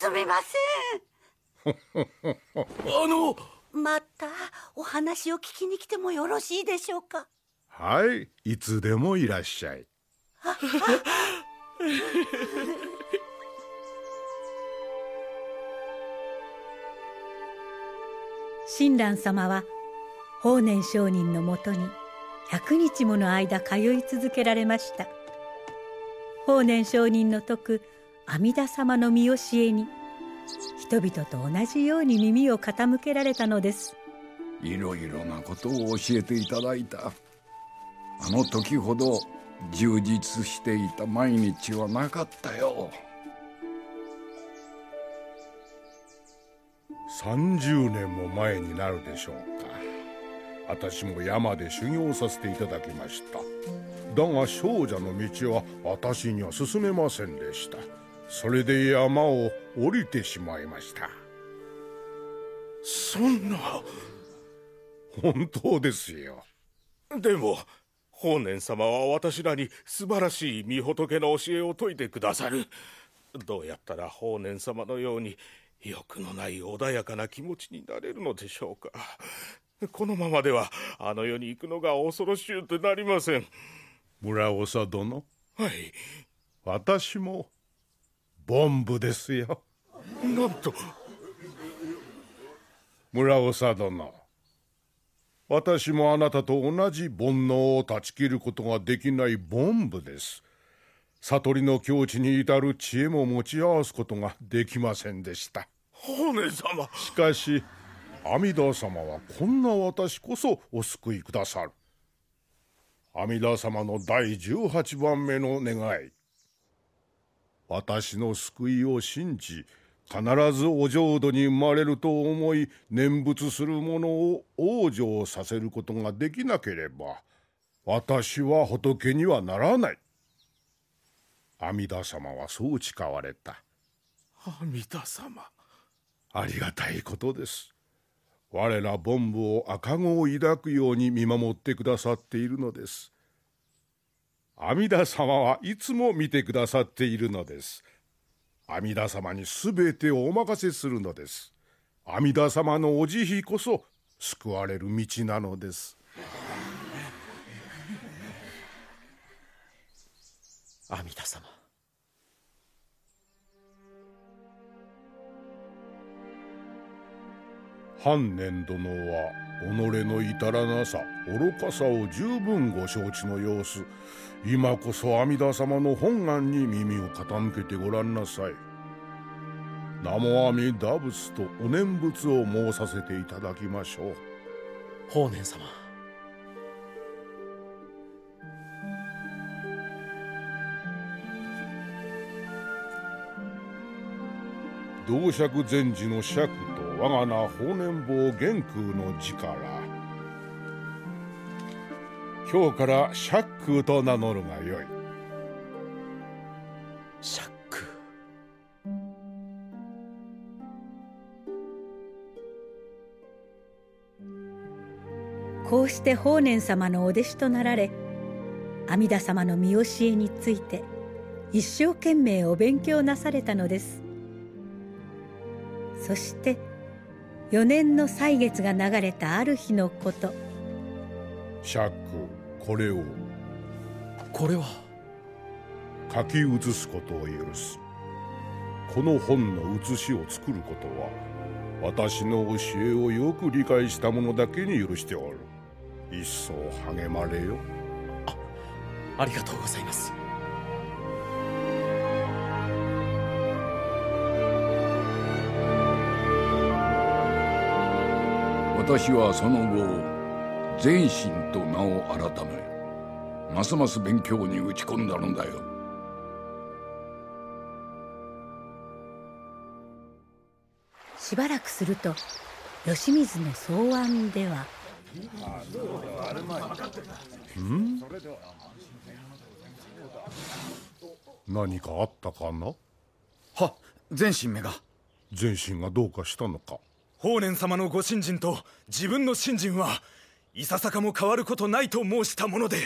すみません。またお話を聞きに来てもよろしいでしょうか。はい、いつでもいらっしゃい。親鸞様は法然上人のもとに100日もの間通い続けられました。法然上人の説く阿弥陀様の見教えに人々と同じように耳を傾けられたのです。いろいろなことを教えていただいた。あの時ほど充実していた毎日はなかったよ。30年も前になるでしょうか。私も山で修行させていただきました。だが少女の道は私には進めませんでした。それで山を降りてしまいました。そんな。本当ですよ。でも法然様は私らに素晴らしい御仏の教えを説いてくださる。どうやったら法然様のように欲のない穏やかな気持ちになれるのでしょうか。このままではあの世に行くのが恐ろしゅうてなりません。村長殿。はい。私も凡夫ですよ。なんと。村長殿。私もあなたと同じ煩悩を断ち切ることができない凡夫です。悟りの境地に至る知恵も持ち合わすことができませんでした。法然様。しかし阿弥陀様はこんな私こそお救いくださる。阿弥陀様の第18番目の願い。私の救いを信じ、必ずお浄土に生まれると思い念仏する者を往生させることができなければ、私は仏にはならない。阿弥陀様はそう誓われた。阿弥陀様。ありがたいことです。我ら凡夫を赤子を抱くように見守ってくださっているのです。阿弥陀様はいつも見てくださっているのです。阿弥陀様にすべてをお任せするのです。阿弥陀様のお慈悲こそ救われる道なのです。阿弥陀様。観念殿は己の至らなさ、愚かさを十分ご承知の様子。今こそ阿弥陀様の本願に耳を傾けてごらんなさい。南無阿弥陀仏とお念仏を申させていただきましょう。法然様。道釈禅師の釈と我が名法然坊玄空の字から、今日から釈空と名乗るがよい。釈空。こうして法然様のお弟子となられ、阿弥陀様の見教えについて一生懸命お勉強なされたのです。そして4年の歳月が流れたある日のこと。釈、これを。これは。書き写すことを許す。この本の写しを作ることは私の教えをよく理解した者だけに許しておる。一層励まれよ。ありがとうございます。私はその後、善心と名を改め、ますます勉強に打ち込んだのだよ。しばらくすると、吉水の草案では。ん？何かあったかな？は、善心めが。善心がどうかしたのか？法然様のご信心と自分の信心はいささかも変わることないと申したもので、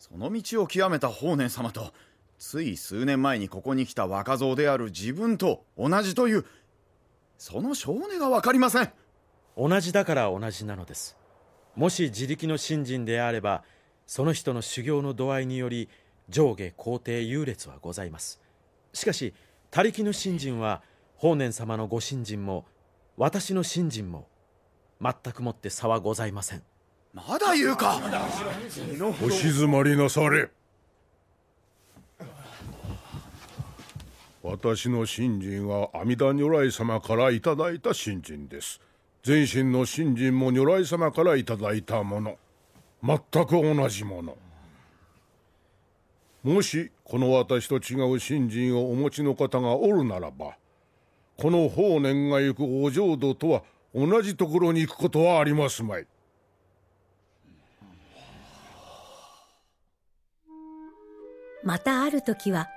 その道を極めた法然様とつい数年前にここに来た若造である自分と同じという、その性根が分かりません。同じだから同じなのです。もし自力の信心であれば、その人の修行の度合いにより上下皇帝優劣はございます。しかし他力の信心は、法然様のご信心も私の信心も全くもって差はございません。まだ言うか。お静まりなされ。私の信心は阿弥陀如来様からいただいた信心です。全身の信心も如来様からいただいたもの、全く同じもの。もしこの私と違う信心をお持ちの方がおるならば、この法然が行くお浄土とは同じところに行くことはありますまい。またある時は、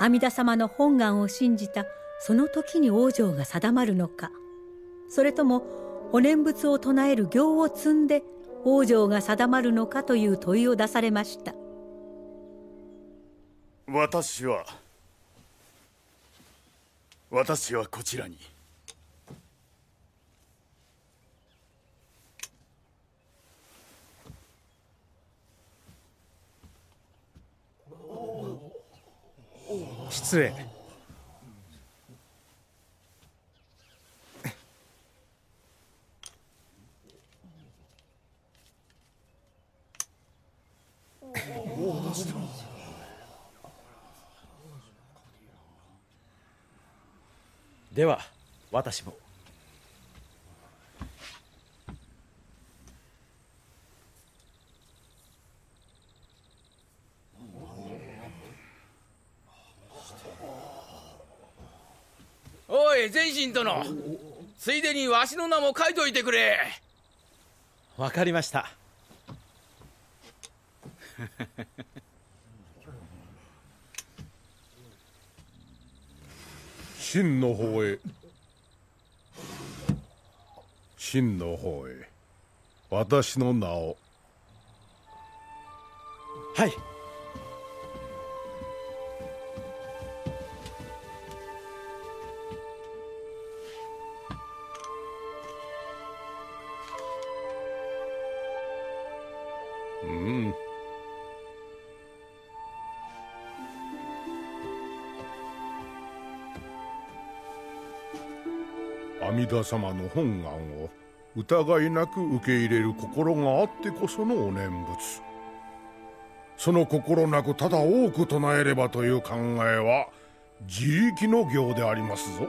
阿弥陀様の本願を信じたその時に往生が定まるのか、それともお念仏を唱える行を積んで往生が定まるのかという問いを出されました。私はこちらに。失礼。では私も。おい善信殿、ついでにわしの名も書いといてくれ。わかりました。真の方へ、真の方へ、私の名を。はい。阿弥陀様の本願を疑いなく受け入れる心があってこそのお念仏。その心なくただ多く唱えればという考えは自力の行でありますぞ。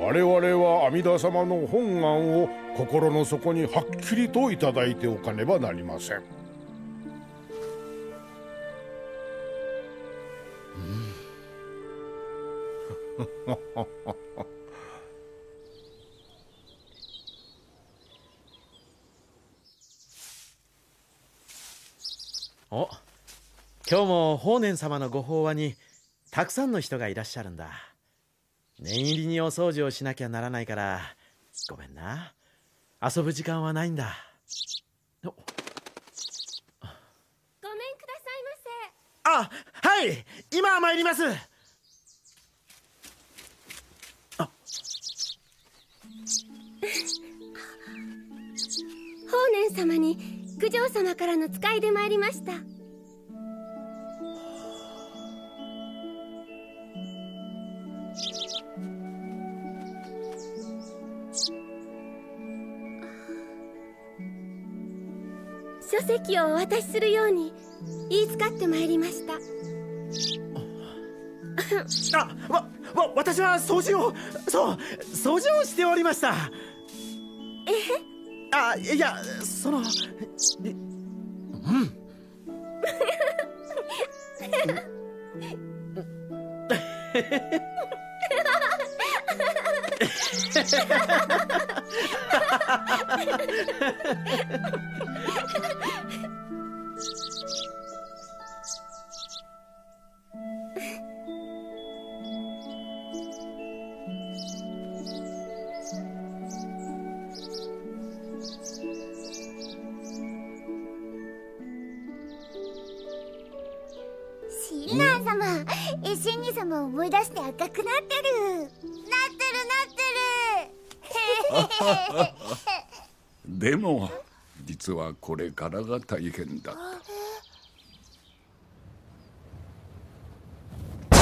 我々は阿弥陀様の本願を心の底にはっきりといただいておかねばなりません。お、今日も法然様のご法話にたくさんの人がいらっしゃるんだ。念入りにお掃除をしなきゃならないからごめんな。遊ぶ時間はないんだ。ごめんくださいませ。あ、はい、今参ります。あ法然様に九条様からの使いで参りました。書籍をお渡しするように言い使って参りました。あ、私は掃除を、そう、掃除をしておりました。え？あ、いや、その、うん。エシンニ様を思い出して赤くなってるなってるでも実はこれからが大変だった。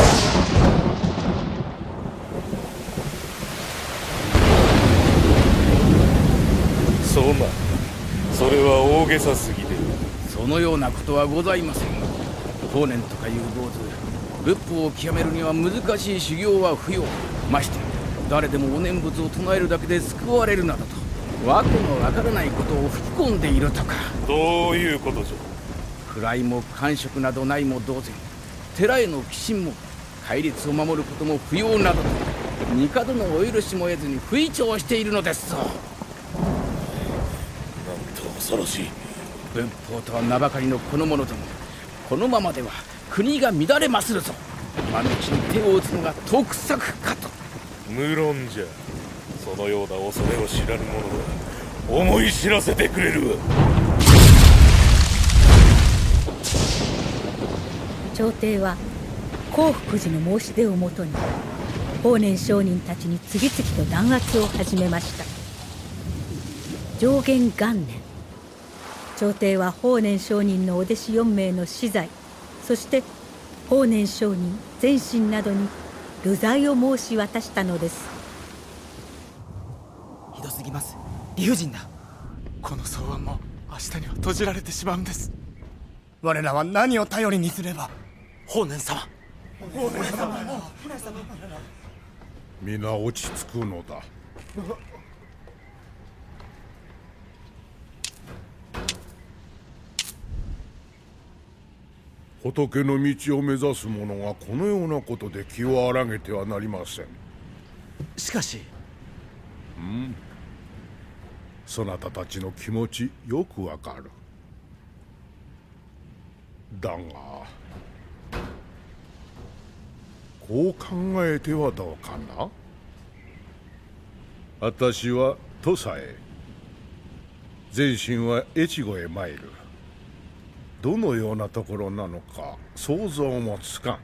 相馬、それは大げさすぎで。そのようなことはございません。法然とかいう坊主、仏法を極めるには難しい修行は不要。まして誰でもお念仏を唱えるだけで救われるなどと、わけのわからないことを吹き込んでいるとか。どういうことじゃ。位も官職などないも同然、寺への寄進も戒律を守ることも不要などと、帝のお許しも得ずに不意調しているのですぞ。恐ろしい。文法とは名ばかりのこのものども、このままでは国が乱れまするぞ。今のうちに手を打つのが得策かと。無論じゃ。そのような恐れを知らぬ者は思い知らせてくれるわ。朝廷は興福寺の申し出をもとに法然上人たちに次々と弾圧を始めました。上元元年、朝廷は法然上人のお弟子4名の死罪、そして法然上人全身などに流罪を申し渡したのです。ひどすぎます。理不尽だ。この草案も明日には閉じられてしまうんです。我らは何を頼りにすれば。法然様、法然様、皆落ち着くのだ。仏の道を目指す者がこのようなことで気を荒げてはなりません。しかし、そなたたちの気持ちよくわかる。だがこう考えてはどうかな。私は土佐へ、全身は越後へ参る。どのようなところなのか想像もつかん。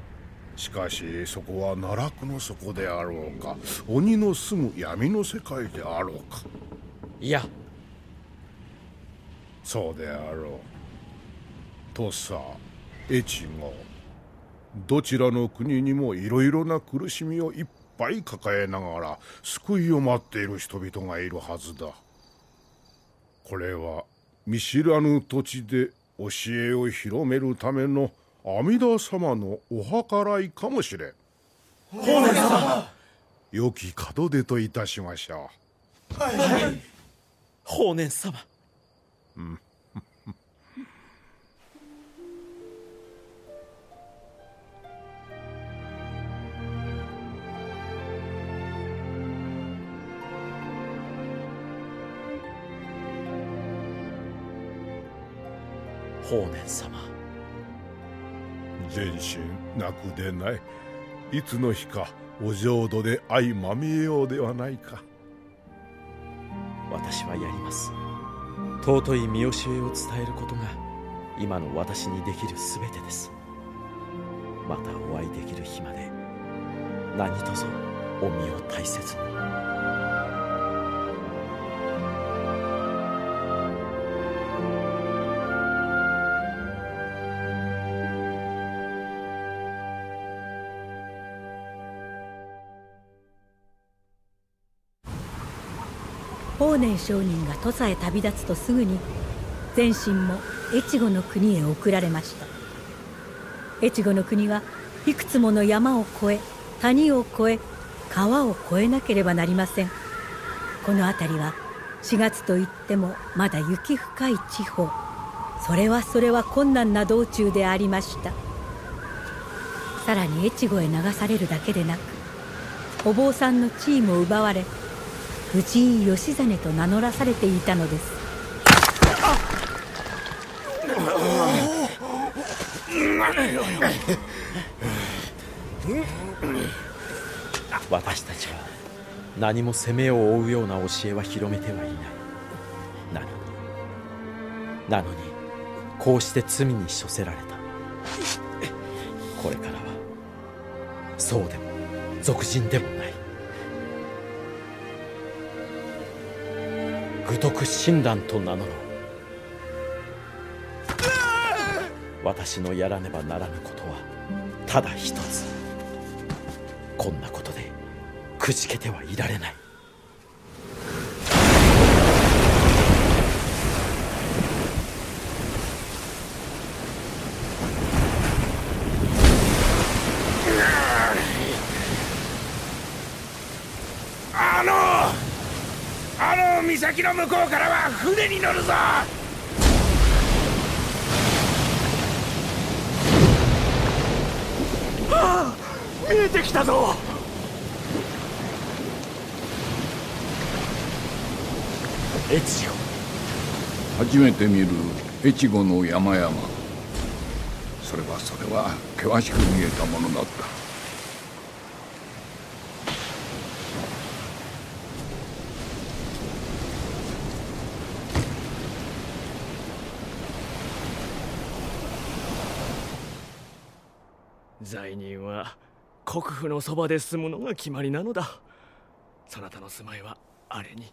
しかしそこは奈落の底であろうか、鬼の住む闇の世界であろうか。いや、そうであろう。土佐、越後、どちらの国にもいろいろな苦しみをいっぱい抱えながら救いを待っている人々がいるはずだ。これは見知らぬ土地で教えを広めるための阿弥陀様のお計らいかもしれん。法然様、良き門出といたしましょう。はい、はい、法然様。法然様、全身なくでない。いつの日かお浄土で相まみえようではないか。私はやります。尊い見教えを伝えることが今の私にできるすべてです。またお会いできる日まで何卒お身を大切に。法然上人が土佐へ旅立つとすぐに全身も越後の国へ送られました。越後の国はいくつもの山を越え、谷を越え、川を越えなければなりません。この辺りは4月といってもまだ雪深い地方。それは困難な道中でありました。さらに越後へ流されるだけでなく、お坊さんの地位も奪われ、藤井義実と名乗らされていたのです。私たちは何も責めを負うような教えは広めてはいない。なのにこうして罪に処せられた。これからはそうでも俗人でもない。愚徳親鸞と名乗ろう。私のやらねばならぬことはただ一つ。こんなことでくじけてはいられない。あの岬の向こうからは船に乗るぞ。ああ、見えてきたぞ。越後、初めて見る越後の山々。それは険しく見えたものだった。罪人は国府のそばで住むのが決まりなのだ。そなたの住まいはあれに。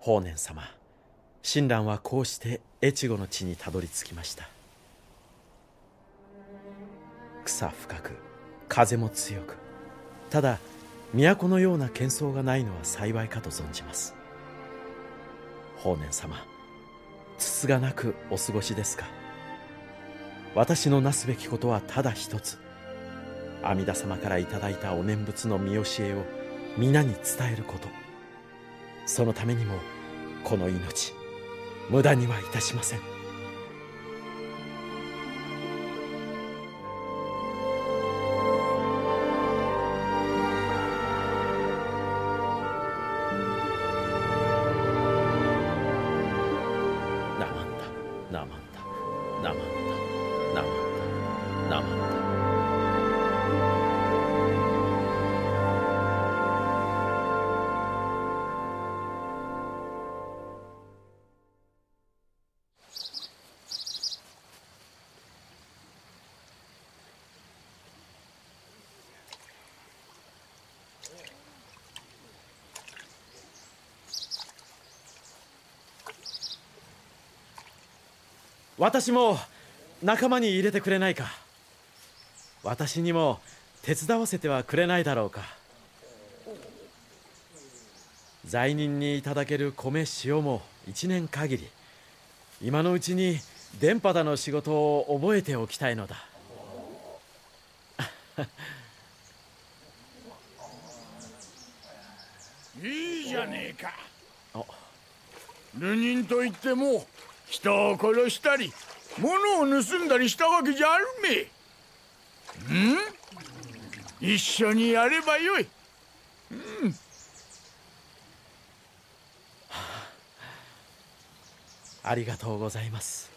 法然様、親鸞はこうして越後の地にたどり着きました。草深く風も強く、ただ都のような喧騒がないのは幸いかと存じます。法然様、つつがなくお過ごしですか。私のなすべきことはただ一つ。阿弥陀様からいただいたお念仏の見教えを皆に伝えること。そのためにもこの命、無駄にはいたしません。私も仲間に入れてくれないか。私にも手伝わせてはくれないだろうか。罪人にいただける米塩も一年限り、今のうちに電波だの仕事を覚えておきたいのだ。いいじゃねえか。流人といっても人を殺したり物を盗んだりしたわけじゃあるめえ。一緒にやればよい。ありがとうございます。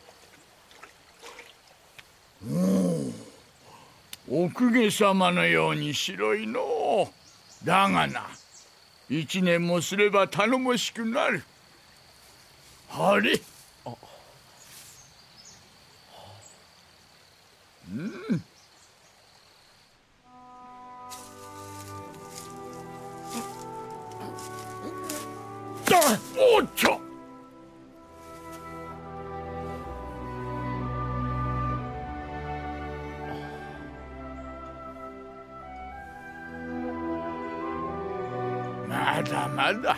お公家様のように白いのう。だがな、一年もすれば頼もしくなる。あれ、おっと、まだまだ。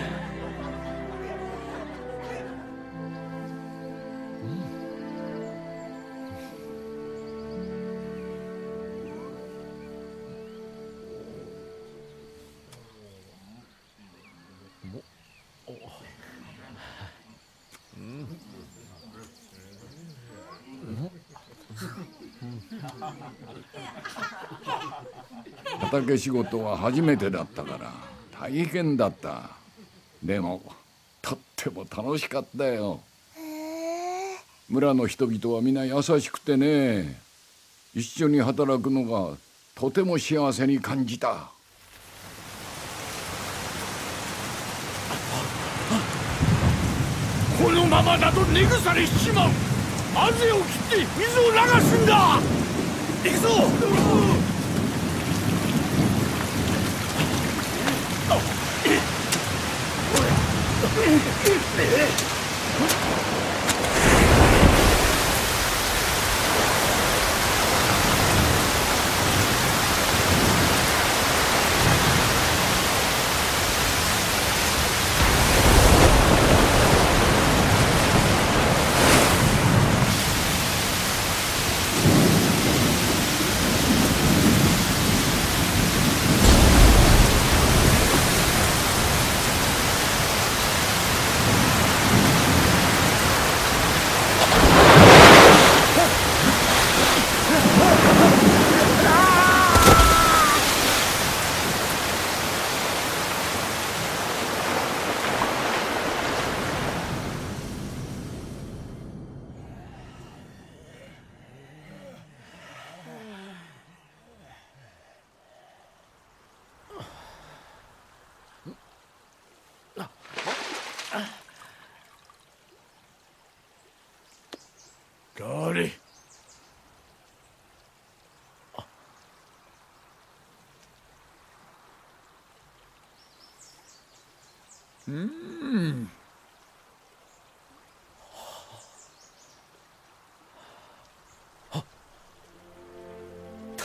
畑仕事は初めてだったから大変だった。でもとっても楽しかったよ。村の人々は皆優しくてね、一緒に働くのがとても幸せに感じた。このままだと根腐れしちまう。汗を切って水を流すんだ。行くぞ。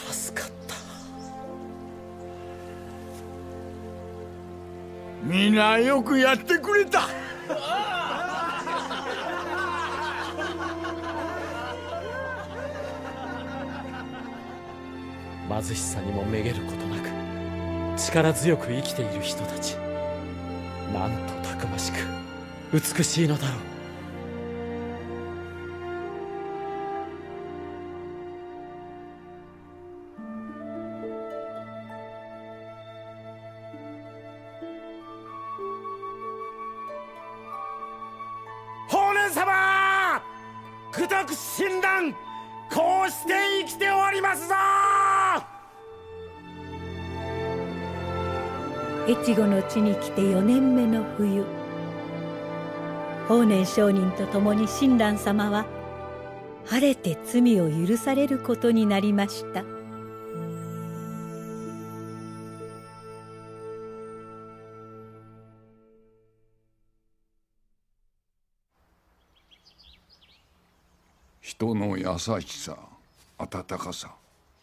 助かった。みんなよくやってくれた。貧しさにもめげることなく力強く生きている人たち、なんとたくましく美しいのだろう。法然様、功徳親鸞、こうして生きておりますぞ。越後の地に来て4年目の冬、法然上人と共に親鸞様は晴れて罪を許されることになりました。人の優しさ、温かさ、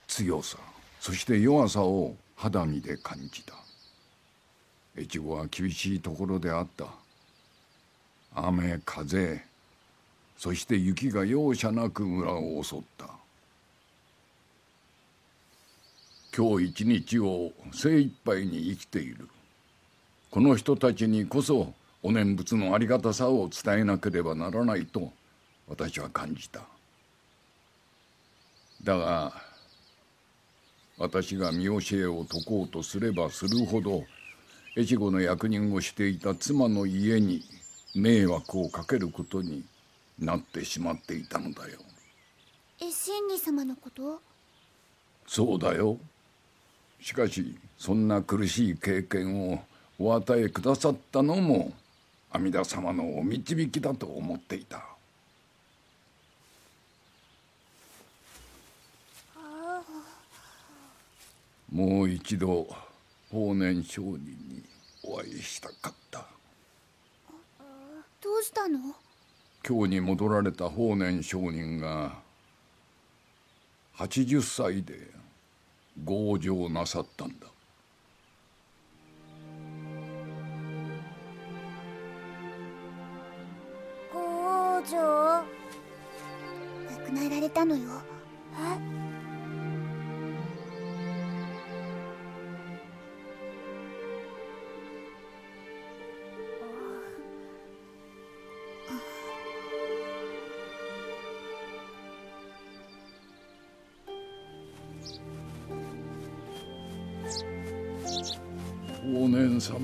強さ、そして弱さを肌身で感じた。越後は厳しいところであった。雨風そして雪が容赦なく村を襲った。今日一日を精一杯に生きているこの人たちにこそお念仏のありがたさを伝えなければならないと私は感じた。だが私が見教えを説こうとすればするほど越後の役人をしていた妻の家に迷惑をかけることになってしまっていたのだよ。真理様のこと？そうだよ。しかしそんな苦しい経験をお与えくださったのも阿弥陀様のお導きだと思っていた。もう一度法然上人にお会いしたかった。どうしたの？京に戻られた法然上人が80歳で強情なさったんだ。強情？亡くなられたのよ。え？往年様。